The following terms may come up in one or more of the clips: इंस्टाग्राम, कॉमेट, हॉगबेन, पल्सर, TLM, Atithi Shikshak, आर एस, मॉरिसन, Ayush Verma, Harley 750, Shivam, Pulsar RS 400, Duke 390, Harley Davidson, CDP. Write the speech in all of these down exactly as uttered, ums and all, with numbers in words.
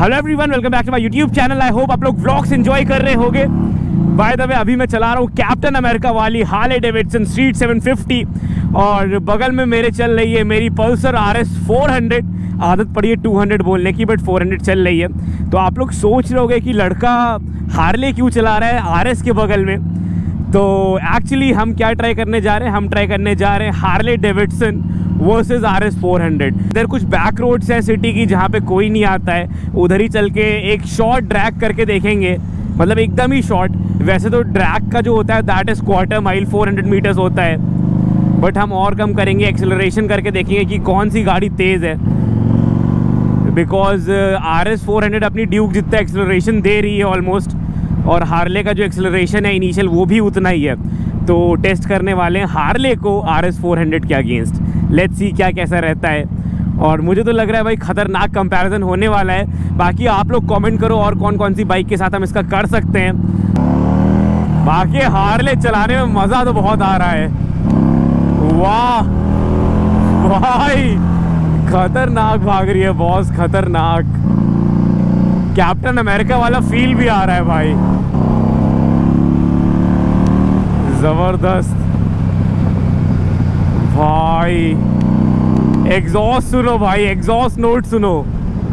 Hello everyone, welcome back to my YouTube channel. I hope आप लोग vlogs enjoy कर रहे होंगे। बाय द वे, अभी मैं चला रहा हूँ कैप्टन अमेरिका वाली Harley Davidson street seven fifty और बगल में मेरे चल रही है मेरी पल्सर आर एस four hundred. आदत पड़ी है टू हंड्रेड बोलने की, बट फोर हंड्रेड चल रही है। तो आप लोग सोच रहे होंगे कि लड़का हार्ले क्यों चला रहा है आर एस के बगल में। तो एक्चुअली हम क्या ट्राई करने जा रहे हैं, हम ट्राई करने जा रहे हैं Harley Davidson versus आर एस four hundred. इधर कुछ बैक रोड्स हैं सिटी की जहाँ पे कोई नहीं आता है, उधर ही चल के एक शॉर्ट ड्रैग करके देखेंगे, मतलब एकदम ही शॉर्ट। वैसे तो ड्रैग का जो होता है that is quarter mile four hundred meters होता है, बट हम और कम करेंगे, एक्सेलरेशन करके देखेंगे कि कौन सी गाड़ी तेज़ है। Because आर एस four hundred अपनी ड्यूक जितना एक्सेलरेशन दे रही है ऑलमोस्ट, और हार्ले का जो एक्सेलरेशन है इनिशियल वो भी उतना ही है। तो टेस्ट करने वाले हैं हार्ले को आर एस फोर हंड्रेड के अगेंस्ट। लेट्स सी क्या कैसा रहता है। और मुझे तो लग रहा है भाई ख़तरनाक कंपैरिजन होने वाला है। बाकी आप लोग कमेंट करो और कौन कौन सी बाइक के साथ हम इसका कर सकते हैं। बाकी हार्ले चलाने में मज़ा तो बहुत आ रहा है। वाह भाई, खतरनाक भाग रही है बॉस, खतरनाक। कैप्टन अमेरिका वाला फील भी आ रहा है भाई, ज़बरदस्त भाई। एग्जॉस्ट सुनो भाई, एग्जॉस्ट नोट सुनो।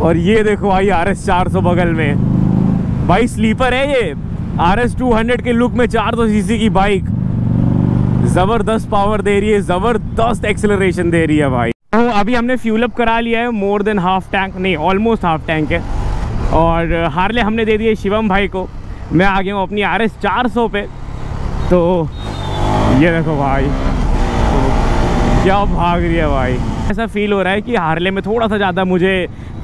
और ये देखो भाई आर एस फोर हंड्रेड बगल में, भाई स्लीपर है ये। आर एस टू हंड्रेड के लुक में फोर हंड्रेड सीसी की बाइक ज़बरदस्त पावर दे रही है, ज़बरदस्त एक्सेलरेशन दे रही है भाई। तो अभी हमने फ्यूल अप करा लिया है, मोर देन हाफ टैंक, नहीं ऑलमोस्ट हाफ टैंक है। और हार्ले हमने दे दिए शिवम भाई को। मैं आ गया हूँ अपनी आर एस फोर हंड्रेड पे। तो ये देखो भाई क्या भाग रही है भाई। ऐसा फील हो रहा है कि हार्ले में थोड़ा सा ज़्यादा मुझे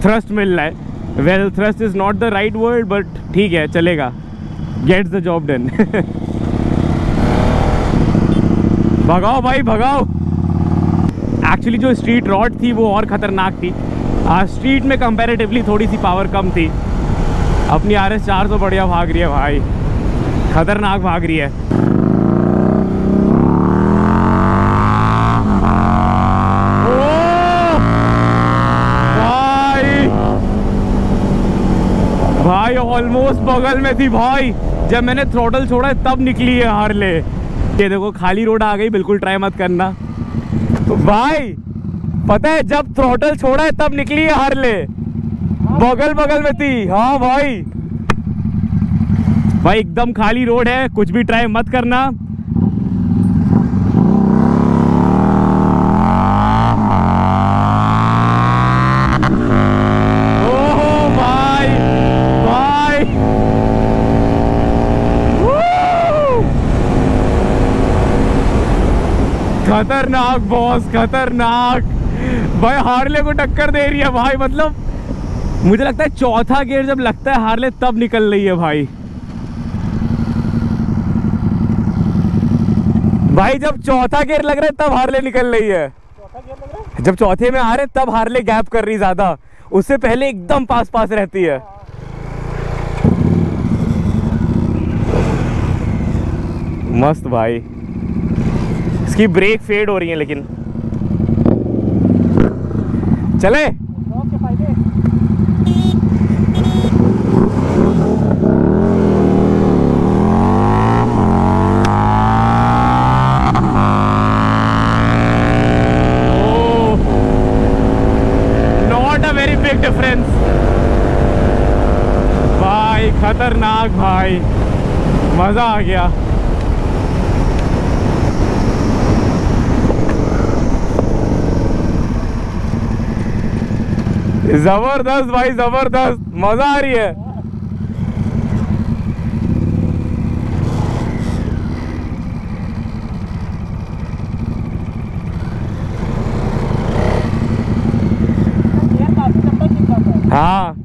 थ्रस्ट मिल रहा है। Well, thrust is not the right word, but ठीक है, चलेगा, गेट्स द जॉब डन। भगाओ भाई भगाओ। एक्चुअली जो स्ट्रीट रॉड थी वो और ख़तरनाक थी। आज स्ट्रीट में कंपैरेटिवली थोड़ी सी पावर कम थी। अपनी आर एस फोर हंड्रेड बढ़िया भाग रही है भाई, खतरनाक भाग रही है। ऑलमोस्ट बगल में थी भाई, जब मैंने थ्रोटल छोड़ा तब निकली है हार्ले। ये देखो खाली रोड आ गई, बिल्कुल ट्राई मत करना। तो भाई पता है, जब थ्रोटल छोड़ा है तब निकली है हार्ले, बगल बगल में थी। हाँ भाई भाई एकदम खाली रोड है, कुछ भी ट्राई मत करना। खतरनाक बॉस, खतरनाक भाई। हार्ले को टक्कर दे रही है भाई, मतलब मुझे लगता है चौथा गियर जब लगता है हार्ले तब निकल रही है भाई। भाई जब चौथा गियर लग रहा है तब हार्ले निकल रही है, चौथा गियर लग रहा है? जब चौथे में आ रहे तब हार्ले गैप कर रही ज्यादा, उससे पहले एकदम पास पास रहती है। मस्त भाई, इसकी ब्रेक फेड हो रही है लेकिन। चले not a very big difference भाई, खतरनाक भाई, मजा आ गया। जबरदस्त भाई, जबरदस्त मजा आ रही है। हाँ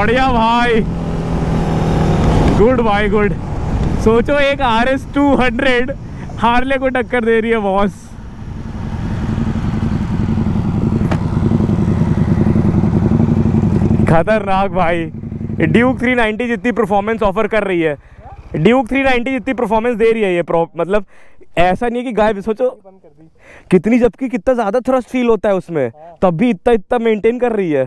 बढ़िया भाई, गुड भाई गुड। सोचो एक आर एस two hundred Harley को टक्कर दे रही है बॉस। खतरनाक भाई, ड्यूक थ्री नाइंटी जितनी परफॉर्मेंस ऑफर कर रही है, ड्यूक थ्री नाइंटी जितनी परफॉर्मेंस दे रही है ये प्रॉप, मतलब ऐसा नहीं है कि गाय सोचो कितनी, जबकि कितना ज़्यादा थ्रस्ट फील होता है उसमें, तब भी इतना इतना मेंटेन कर रही है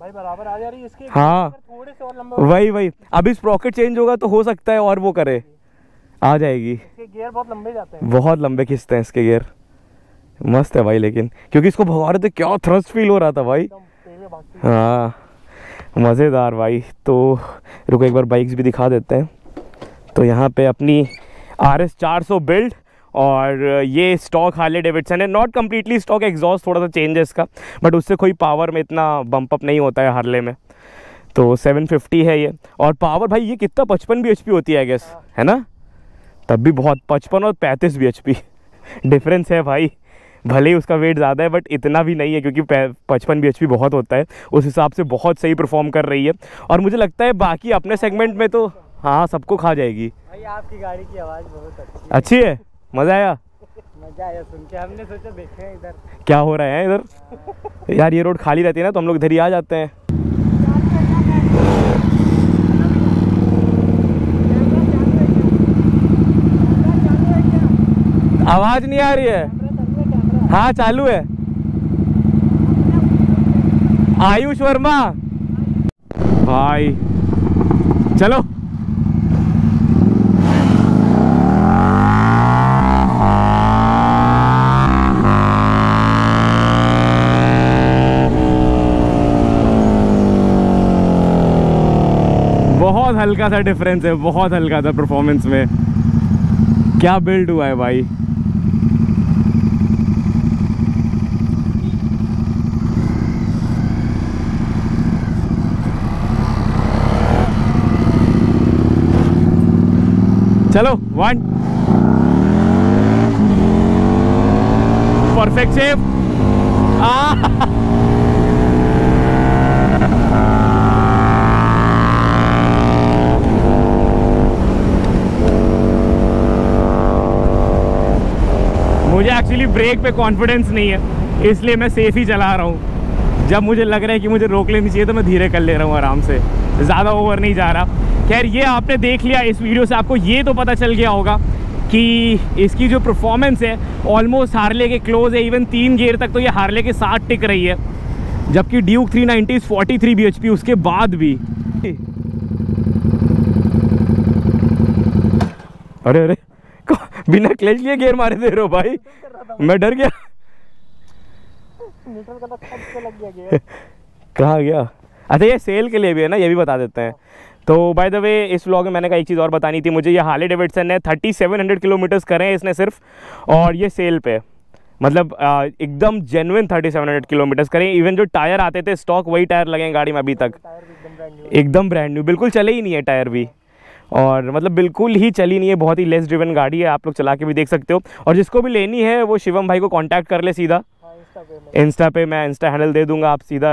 भाई, बराबर आ जा रही है इसके। हाँ थोड़े से और लंबा, वही वही अभी स्प्रॉकेट चेंज होगा तो हो सकता है और वो करे आ जाएगी। इसके गियर बहुत लंबे जाते हैं, बहुत लंबे खिंचते हैं इसके गियर, मस्त है भाई। लेकिन क्योंकि इसको भगा रहे थे, क्या थ्रस्ट फील हो रहा था भाई, हाँ मज़ेदार भाई। तो रुको एक बार बाइक्स भी दिखा देते हैं। तो यहाँ पे अपनी आर एस चार सौ बिल्ड, और ये स्टॉक हार्ले डेविडसन है, नॉट कम्प्लीटली स्टॉक, एग्जॉस्ट थोड़ा सा चेंज है इसका, बट उससे कोई पावर में इतना बम्प अप नहीं होता है हार्ले में। तो सेवन फिफ्टी है ये, और पावर भाई ये कितना पचपन बी एच पी होती है आई गेस, है ना, तब भी बहुत, पचपन और पैंतीस बी एच पी डिफरेंस है भाई, भले ही उसका वेट ज़्यादा है बट इतना भी नहीं है, क्योंकि पचपन बी एच पी बहुत होता है, उस हिसाब से बहुत सही परफॉर्म कर रही है। और मुझे लगता है बाकी अपने सेगमेंट में तो हाँ सबको खा जाएगी भाई। आपकी गाड़ी की आवाज़ बहुत अच्छी, अच्छी है, मज़ा आया मज़ा आया सुन के, हमने सोचा देखे हैं इधर क्या हो रहा है इधर। यार ये रोड खाली रहती है ना, तो हम लोग इधर ही आ जाते हैं। आवाज़ नहीं आ रही है? हाँ चालू है। आयुष वर्मा भाई, चलो हल्का सा डिफरेंस है, बहुत हल्का था परफॉर्मेंस में, क्या बिल्ड हुआ है भाई। चलो वन परफेक्ट शेप, आ मुझे एक्चुअली ब्रेक पे कॉन्फिडेंस नहीं है, इसलिए मैं सेफ ही चला रहा हूँ। जब मुझे लग रहा है कि मुझे रोक लेनी चाहिए तो मैं धीरे कर ले रहा हूँ, आराम से, ज़्यादा ओवर नहीं जा रहा। खैर ये आपने देख लिया, इस वीडियो से आपको ये तो पता चल गया होगा कि इसकी जो परफॉर्मेंस है ऑलमोस्ट हार्ले के क्लोज है, इवन तीन गियर तक तो ये हार्ले के साथ टिक रही है, जबकि Duke three ninety forty three B H P उसके बाद भी। अरे अरे बिना क्लच लिए गियर मारे दे रहे हो भाई, मैं डर गया, न्यूट्रल का तब से लग गया गियर कहाँ गया। अच्छा ये सेल के लिए भी है ना, ये भी बता देते हैं। तो बाय द वे इस व्लॉग में मैंने कहा एक चीज़ और बतानी थी मुझे, ये हार्ले डेविडसन है, थर्टी सेवन हंड्रेड किलोमीटर्स करे हैं इसने सिर्फ, और ये सेल पे, मतलब एकदम genuine thirty seven hundred kilometers करें। इवन जो टायर आते थे स्टॉक वही टायर लगे गाड़ी में अभी तक, एकदम ब्रांड न्यू, बिल्कुल चले ही नहीं है टायर भी, और मतलब बिल्कुल ही चली नहीं है, बहुत ही लेस ड्रिवन गाड़ी है, आप लोग चला के भी देख सकते हो। और जिसको भी लेनी है वो शिवम भाई को कांटेक्ट कर ले सीधा, हाँ, इंस्टा पे, इंस्टा पे मैं इंस्टा हैंडल दे दूंगा, आप सीधा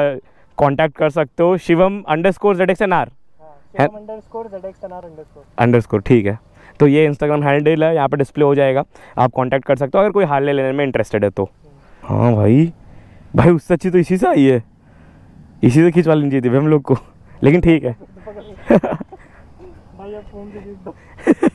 कांटेक्ट कर सकते हो, Shivam underscore Z X N R underscore, ठीक है। तो ये इंस्टाग्राम हैंडल है, यहाँ पर डिस्प्ले हो जाएगा, आप कॉन्टैक्ट कर सकते हो अगर कोई हार्ले लेने में इंटरेस्टेड है तो। हाँ भाई भाई उससे अच्छी तो इसी से आई है, इसी से खिंचवा लेनी चाहिए थी हम लोग को, लेकिन ठीक है।